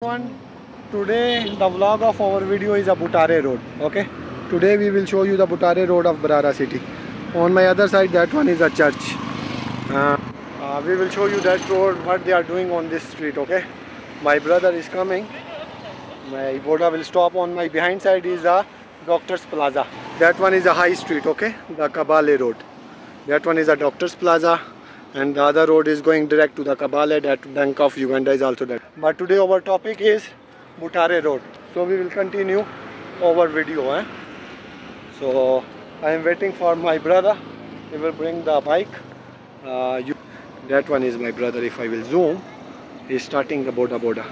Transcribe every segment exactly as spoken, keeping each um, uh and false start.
Today the vlog of our video is a Butagira Road. Okay, today we will show you the Butagira Road of Mbarara City. On my other side, that one is a church. Uh, uh, we will show you that road, what they are doing on this street. Okay, my brother is coming. My boda will stop. On my behind side is a Doctor's Plaza. That one is a high street. Okay, the Kabale Road. That one is a Doctor's Plaza. And the other road is going direct to the Kabale, that Bank of Uganda is also there. But today our topic is Butagira Road. So we will continue our video. Eh? So I am waiting for my brother. He will bring the bike. Uh, you, that one is my brother. If I will zoom, he is starting the boda boda.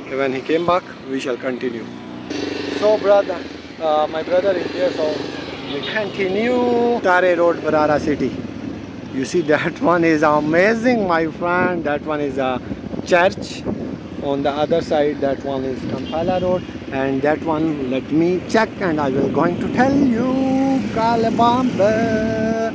Okay, when he came back, we shall continue. So brother, uh, my brother is here. So we continue Butagira Road, Mbarara City. You see, that one is amazing, my friend. That one is a church. On the other side, that one is Kampala Road. And that one, let me check and I will going to tell you. Kalabamba.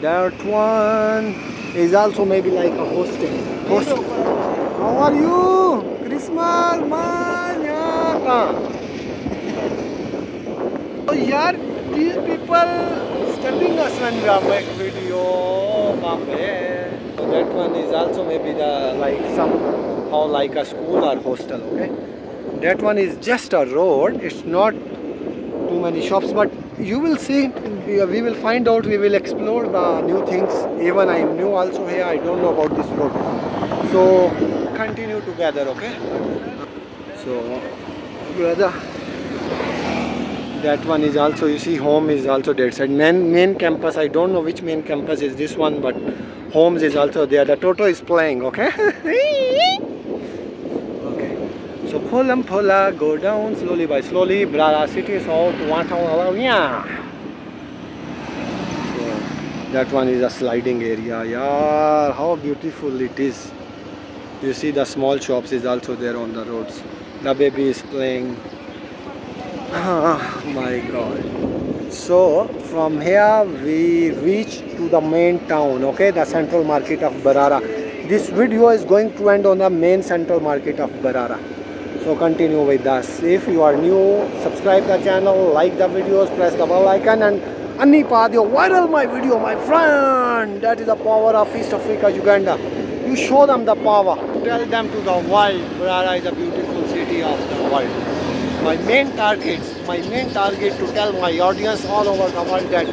That one is also maybe like a hosting. Host. How are you? Christmas manaka. Oh, yaar, these people disturbing us when we are make video. So that one is also maybe the like somehow like a school or hostel. Okay, that one is just a road. It's not too many shops, but you will see. We will find out. We will explore the new things. Even I am new also here. I don't know about this road. So continue together. Okay. So brother. That one is also, you see, home is also there. So main, main campus, I don't know which main campus is this one, but homes is also there. The Toto is playing, okay? Okay. So, pholam phola, go down slowly by slowly. Mbarara City, so that one is a sliding area. Yeah, how beautiful it is. You see, the small shops is also there on the roads. The baby is playing. Oh my god. So from here we reach to the main town, okay, the central market of Mbarara. This video is going to end on the main central market of Mbarara. So continue with us. If you are new, subscribe the channel, like the videos, press the bell icon, and Anni Padio, viral my video, my friend. That is the power of East Africa, Uganda. You show them the power. Tell them to the world, Mbarara is a beautiful city of the world. My main target, my main target to tell my audience all over the world that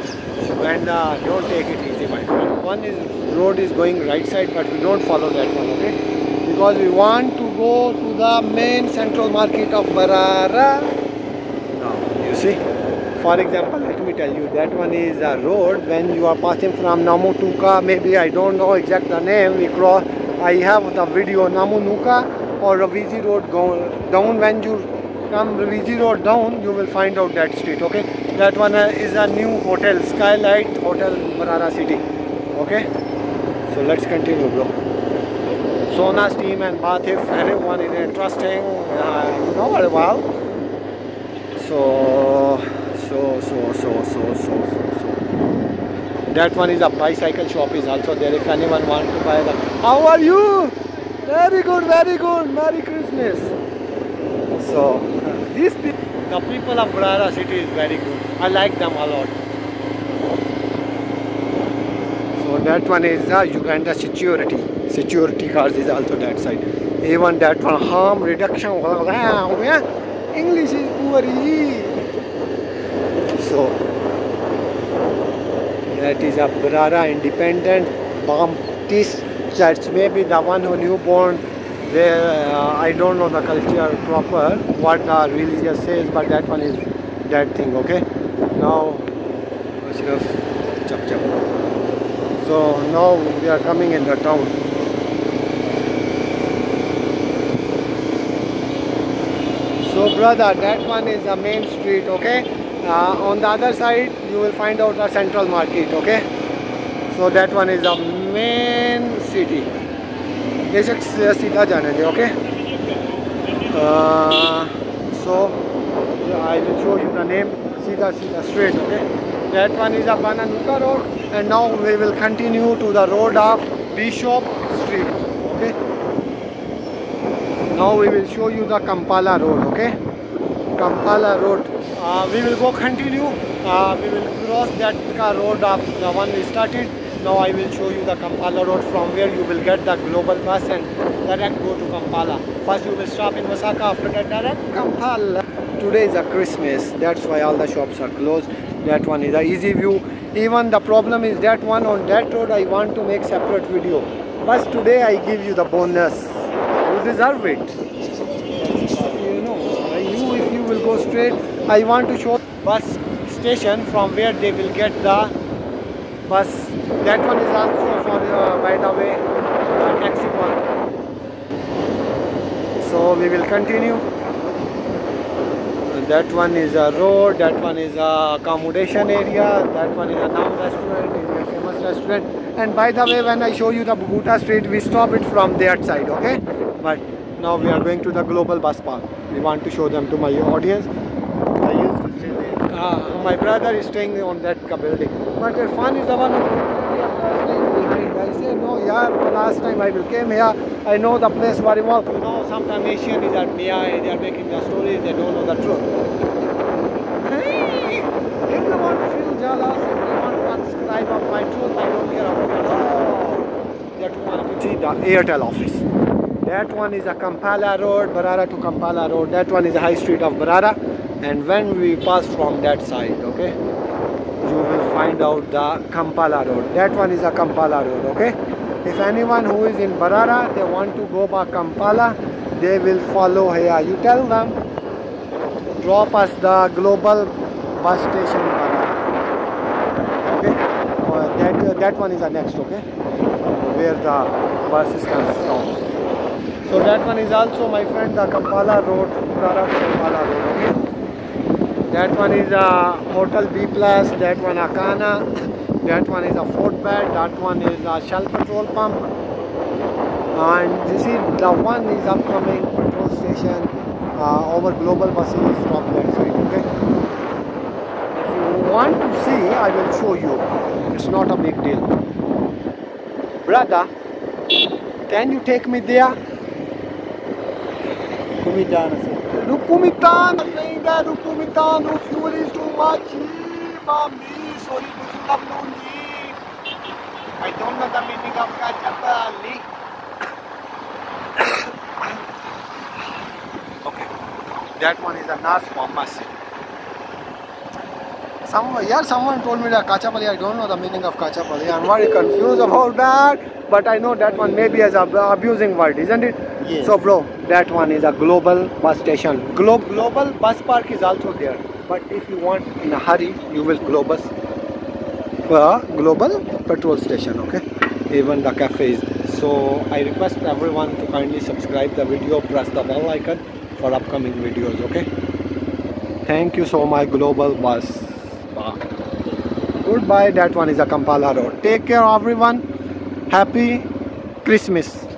Uganda, don't take it easy, my friend. One is road is going right side, but we don't follow that one, okay? Because we want to go to the main central market of Mbarara. Now, you see, for example, let me tell you, that one is a road when you are passing from Namutuka, maybe I don't know exact the name, we cross, I have the video Namunuka or Ravizi Road go down when you come Reviji Road down, you will find out that street, okay? That one is a new hotel, Skylight Hotel, Mbarara City, okay? So let's continue, bro. Sona's team and Bathif, everyone is interesting, uh, you know, very well. So, so, so, so, so, so, so, so. That one is a bicycle shop is also there, if anyone wants to buy that. How are you? Very good, very good. Merry Christmas. So, these people, the people of Mbarara City is very good. I like them a lot. So that one is uh, Uganda security. Security cars is also that side. Even that one, harm reduction. English is poor. So, that is a Mbarara Independent Baptist Church. Maybe the one who newborn. They, uh, I don't know the culture proper, what the religious says, but that one is that thing, okay? Now, so now we are coming in the town. So brother, that one is the main street, okay? Uh, on the other side, you will find out the central market, okay? So that one is the main city. Sita Janani, okay? Uh, so I will show you the name Sita Sita Street, okay? That one is a Bananuka Road, and now we will continue to the road of Bishop Street, okay? Now we will show you the Kampala Road, okay? Kampala Road. Uh, we will go continue. Uh, we will cross that road of the one we started. Now I will show you the Kampala Road, from where you will get the Global Bus and direct go to Kampala. First you will stop in Masaka, after that direct Kampala. Today is a Christmas, that's why all the shops are closed. That one is the easy view. Even the problem is that one on that road I want to make separate video. But today I give you the bonus. You deserve it. You know, you if you will go straight, I want to show bus station from where they will get the bus. That one is also for uh, by the way uh, taxi one. So we will continue. That one is a road. That one is a accommodation area. That one is a noun restaurant. It's a famous restaurant. And by the way, when I show you the Sita Street, we stop it from that side. Okay. But now we are going to the Global Bus Park. We want to show them to my audience. I used to stay there. Uh, my brother is staying on that building. But Irfan is the one who behind. I say, no, yeah, last time I came here, I know the place very well. You know, sometimes Asian is at M I A, they are making their stories, they don't know the truth. Hey, if you want to feel jealous, if you want to subscribe of my truth, I don't care about it. Oh, that one. See the Airtel office. That one is a Kampala Road, Mbarara to Kampala Road. That one is a high street of Mbarara. And when we pass from that side, okay, you will find out the Kampala Road. That one is a Kampala Road, okay? If anyone who is in Mbarara, they want to go by Kampala, they will follow here. You tell them, drop us the Global Bus Station Mbarara, okay? Uh, that, uh, that one is the next, okay? Where the buses can stop. So that one is also, my friend, the Kampala Road, Mbarara to Kampala Road, okay? That one is a Hotel B Plus, that one a Kana, that one is a Fort Bed, that one is a Shell Petrol Pump. And you see the one is upcoming petrol station, uh, our Global Buses from that side, okay? If you want to see, I will show you. It's not a big deal. Brother, can you take me there? Rukumitan, Rukumitan, the fuel is too much. Mami, sorry, I don't know the meaning of Kachapali. Okay, that one is a Nas Mamas. Someone, yeah, someone told me that Kachapali, I don't know the meaning of Kachapali. I'm very confused about that, but I know that one maybe as an abusing word, isn't it? Yes. So bro, that one is a Global Bus Station. Glo global Bus Park is also there. But if you want in a hurry, you will Globus, uh, Global Petrol Station, okay? Even the cafes. So I request everyone to kindly subscribe the video, press the bell icon for upcoming videos, okay? Thank you so much, Global Bus Park. Goodbye, that one is a Kampala Road. Take care everyone. Happy Christmas.